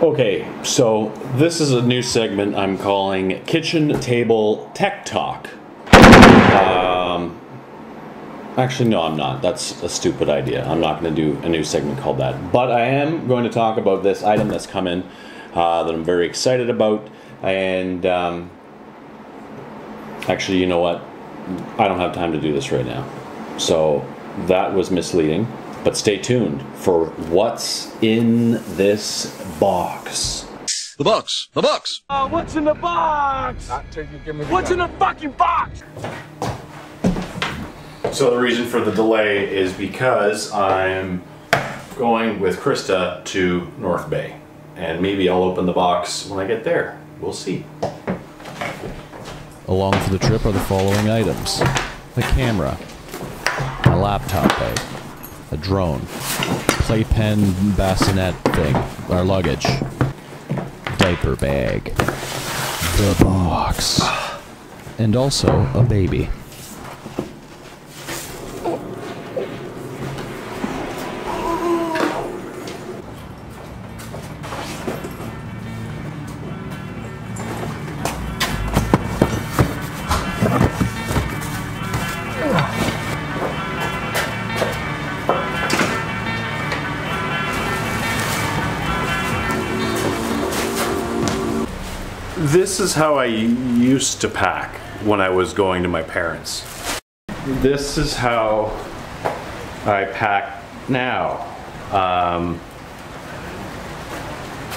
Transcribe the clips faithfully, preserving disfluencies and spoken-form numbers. Okay, so this is a new segment I'm calling Kitchen Table Tech Talk. Um, actually, no, I'm not. That's a stupid idea. I'm not going to do a new segment called that. But I am going to talk about this item that's come in uh, that I'm very excited about. And um, actually, you know what? I don't have time to do this right now. So that was misleading. But stay tuned for what's in this box. The box! The box! Oh, uh, what's in the box? Not till you give me the what's gun. In the fucking box? So the reason for the delay is because I'm going with Krista to North Bay. And maybe I'll open the box when I get there. We'll see. Along for the trip are the following items. The camera. My laptop bag. A drone, playpen, bassinet thing, our luggage, diaper bag, the box, and also a baby. This is how I used to pack when I was going to my parents. This is how I pack now. Um,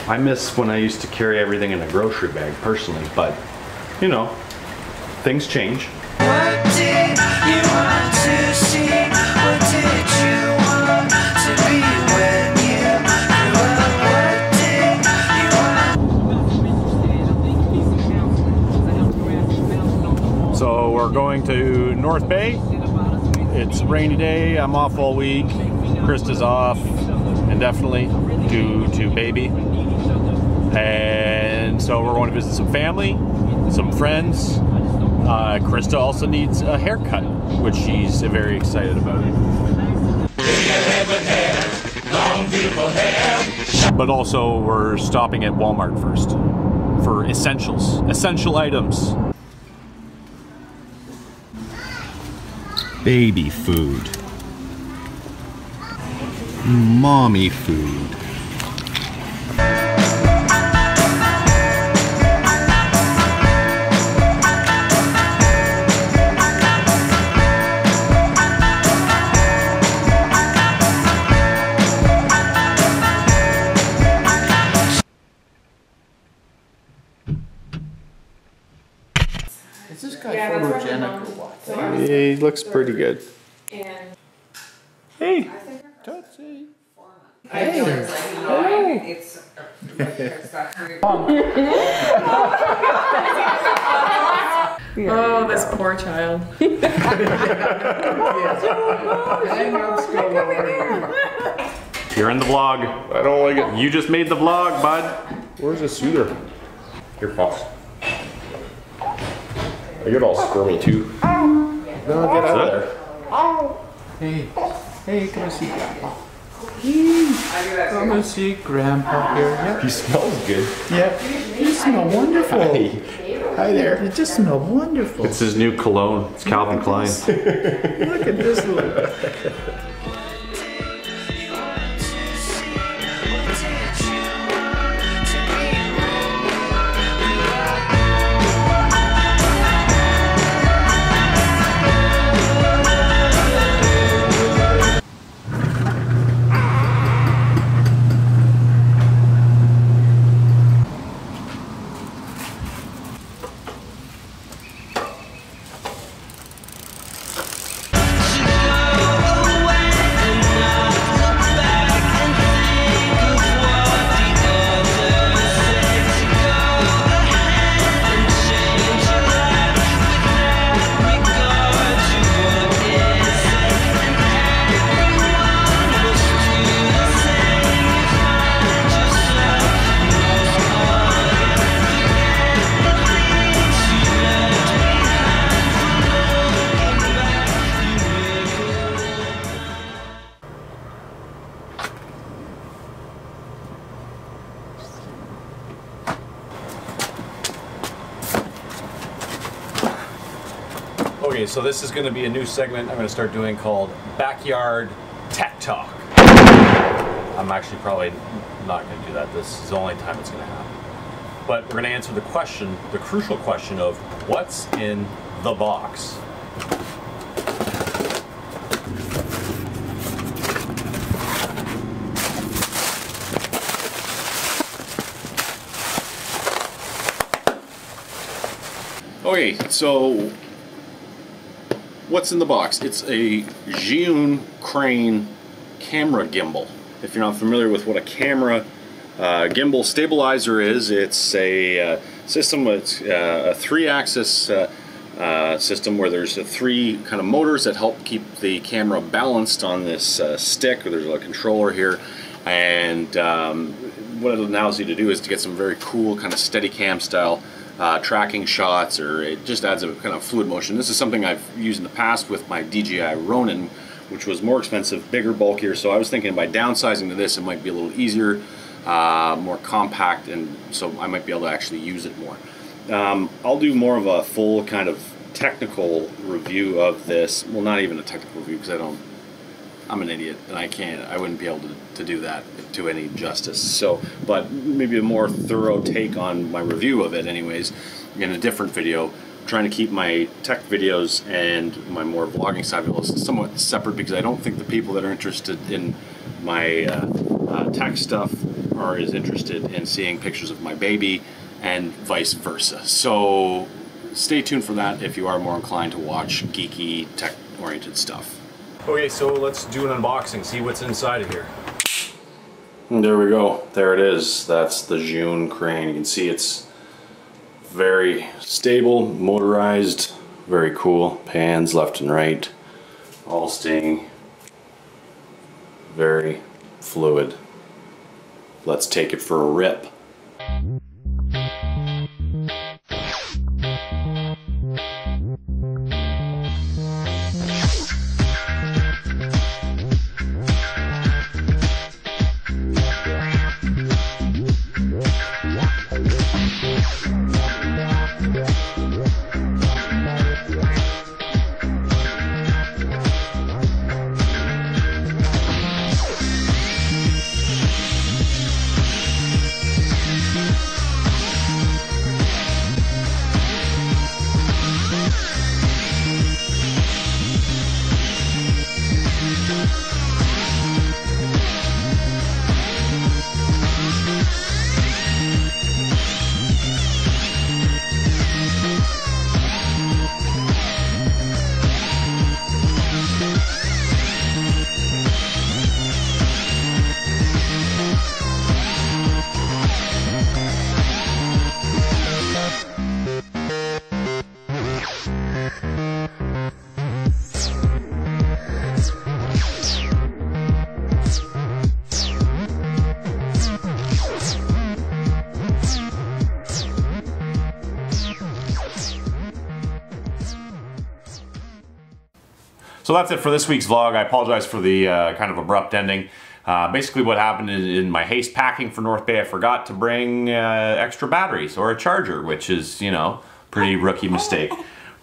I miss when I used to carry everything in a grocery bag personally, but you know, things change. What did you want to see? What did you want to be when you? So we're going to North Bay. It's a rainy day. I'm off all week. Krista's off indefinitely due to baby. And so we're going to visit some family, some friends. Uh, Krista also needs a haircut, which she's very excited about. But also we're stopping at Walmart first for essentials, essential items. Baby food. Mommy food. Is this guy yeah, photogenic or what? So he looks pretty good. And hey! Tootsie! Hey! Hey! It's oh, this poor child. You're in the vlog. I don't like it. You just made the vlog, bud. Where's the suitor? Your box. I get all squirmy too. No, get out of there. Hey, hey, come and see Grandpa. Come and see Grandpa here. Yep. He smells good. Yep. You smell wonderful. Hi. Hi there. You just smell wonderful. It's his new cologne. It's Calvin Klein. Look at this little. Okay, so this is going to be a new segment I'm going to start doing called Backyard Tech Talk. I'm actually probably not going to do that. This is the only time it's going to happen. But we're going to answer the question, the crucial question of what's in the box. Okay, so what's in the box? It's a Zhiyun Crane camera gimbal. If you're not familiar with what a camera uh, gimbal stabilizer is, it's a uh, system, it's uh, a three-axis uh, uh, system where there's uh, three kind of motors that help keep the camera balanced on this uh, stick, or there's a controller here, and um, what it allows you to do is to get some very cool kind of Steadicam style Uh, tracking shots, or it just adds a kind of fluid motion. This is something I've used in the past with my D J I Ronin, which was more expensive, bigger, bulkier, so I was thinking by downsizing to this it might be a little easier, uh, more compact, and so I might be able to actually use it more. Um, I'll do more of a full kind of technical review of this. Well, not even a technical review, because I don't, I'm an idiot, and I can't, I wouldn't be able to, to do that to any justice. So, but maybe a more thorough take on my review of it anyways in a different video. I'm trying to keep my tech videos and my more vlogging side videos somewhat separate, because I don't think the people that are interested in my uh, uh, tech stuff are as interested in seeing pictures of my baby, and vice versa. So stay tuned for that if you are more inclined to watch geeky tech oriented stuff. Okay, so let's do an unboxing, see what's inside of here. There we go, there it is. That's the Zhiyun Crane. You can see it's very stable, motorized, very cool. Pans left and right, all staying very fluid. Let's take it for a rip. So that's it for this week's vlog. I apologize for the uh, kind of abrupt ending. Uh, basically what happened in, in my haste packing for North Bay, I forgot to bring uh, extra batteries or a charger, which is, you know, pretty rookie mistake.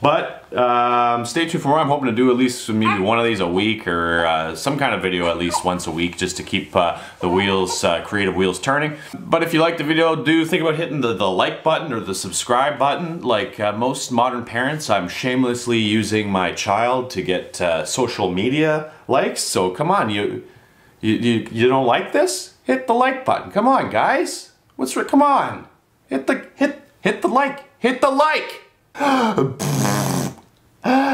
But um, stay tuned for more. I'm hoping to do at least maybe one of these a week, or uh, some kind of video at least once a week, just to keep uh, the wheels, uh, creative wheels turning. But if you liked the video, do think about hitting the, the like button or the subscribe button. Like uh, most modern parents, I'm shamelessly using my child to get uh, social media likes. So come on, you, you, you, you don't like this? Hit the like button. Come on, guys. What's right? Come on. Hit the, hit, hit the like. Hit the like. Ah,